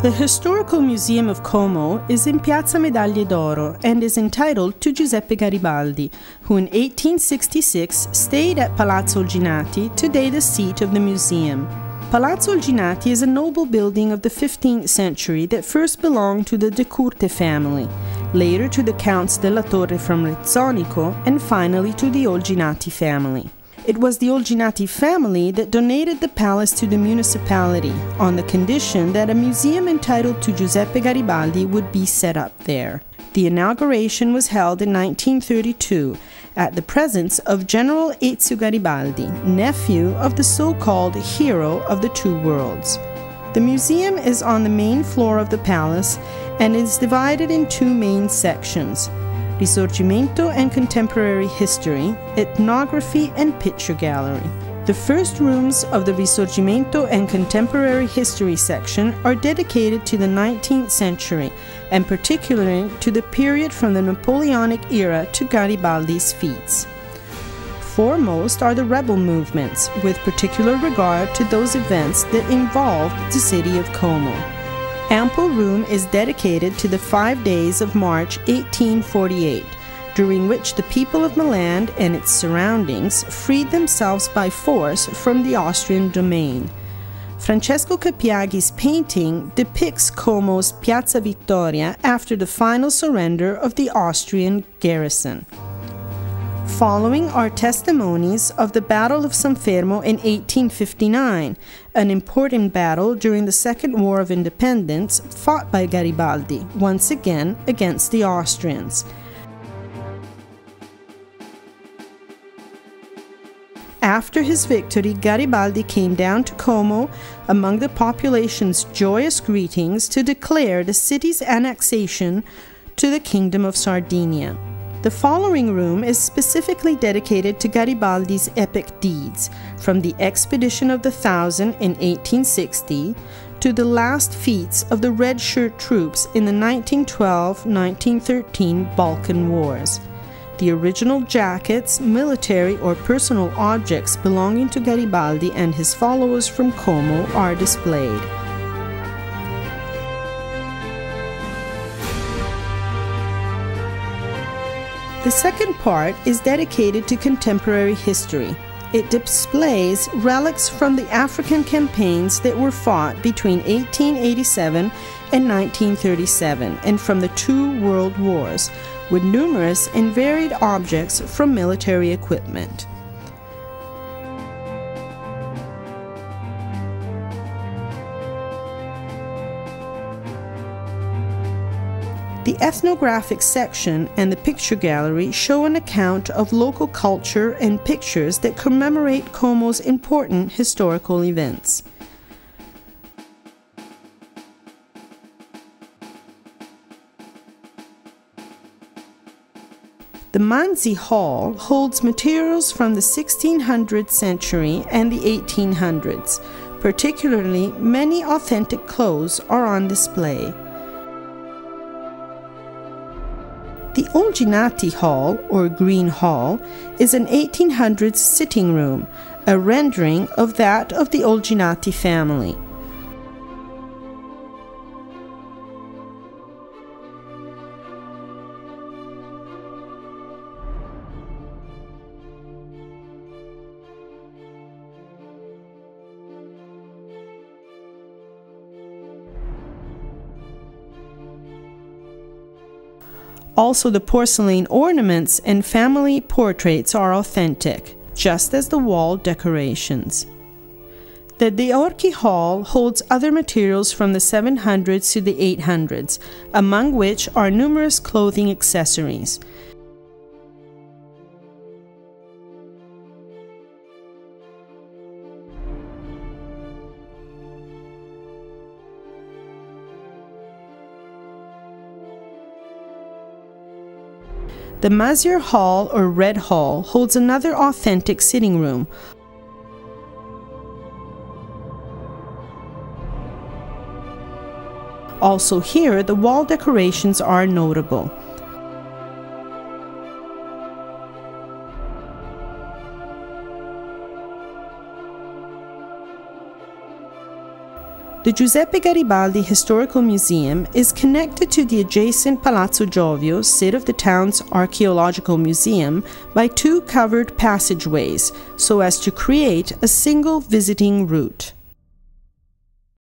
The Historical Museum of Como is in Piazza Medaglie d'Oro and is entitled to Giuseppe Garibaldi, who in 1866 stayed at Palazzo Olginati, today the seat of the museum. Palazzo Olginati is a noble building of the 15th century that first belonged to the De Curte family, later to the Counts della Torre from Rizzonico, and finally to the Olginati family. It was the Olginati family that donated the palace to the municipality, on the condition that a museum entitled to Giuseppe Garibaldi would be set up there. The inauguration was held in 1932, at the presence of General Ezio Garibaldi, nephew of the so-called Hero of the Two Worlds. The museum is on the main floor of the palace and is divided in two main sections: Risorgimento and Contemporary History, Ethnography and Picture Gallery. The first rooms of the Risorgimento and Contemporary History section are dedicated to the 19th century, and particularly to the period from the Napoleonic era to Garibaldi's feats. Foremost are the rebel movements, with particular regard to those events that involved the city of Como. Ample room is dedicated to the 5 days of March 1848, during which the people of Milan and its surroundings freed themselves by force from the Austrian domain. Francesco Capiaghi's painting depicts Como's Piazza Vittoria after the final surrender of the Austrian garrison. Following are testimonies of the Battle of San Fermo in 1859, an important battle during the Second War of Independence fought by Garibaldi, once again against the Austrians. After his victory, Garibaldi came down to Como among the population's joyous greetings to declare the city's annexation to the Kingdom of Sardinia. The following room is specifically dedicated to Garibaldi's epic deeds, from the Expedition of the Thousand in 1860 to the last feats of the Red Shirt troops in the 1912-1913 Balkan Wars. The original jackets, military or personal objects belonging to Garibaldi and his followers from Como are displayed. The second part is dedicated to contemporary history. It displays relics from the African campaigns that were fought between 1887 and 1937 and from the two world wars, with numerous and varied objects from military equipment. The ethnographic section and the picture gallery show an account of local culture and pictures that commemorate Como's important historical events. The Manzi Hall holds materials from the 1600th century and the 1800s. Particularly, many authentic clothes are on display. The Olginati Hall, or Green Hall, is an 1800s sitting room, a rendering of that of the Olginati family. Also, the porcelain ornaments and family portraits are authentic, just as the wall decorations. The Diorchi Hall holds other materials from the 700s to the 800s, among which are numerous clothing accessories. The Mazier Hall, or Red Hall, holds another authentic sitting room. Also here, the wall decorations are notable. The Giuseppe Garibaldi Historical Museum is connected to the adjacent Palazzo Giovio, seat of the town's archaeological museum, by two covered passageways so as to create a single visiting route.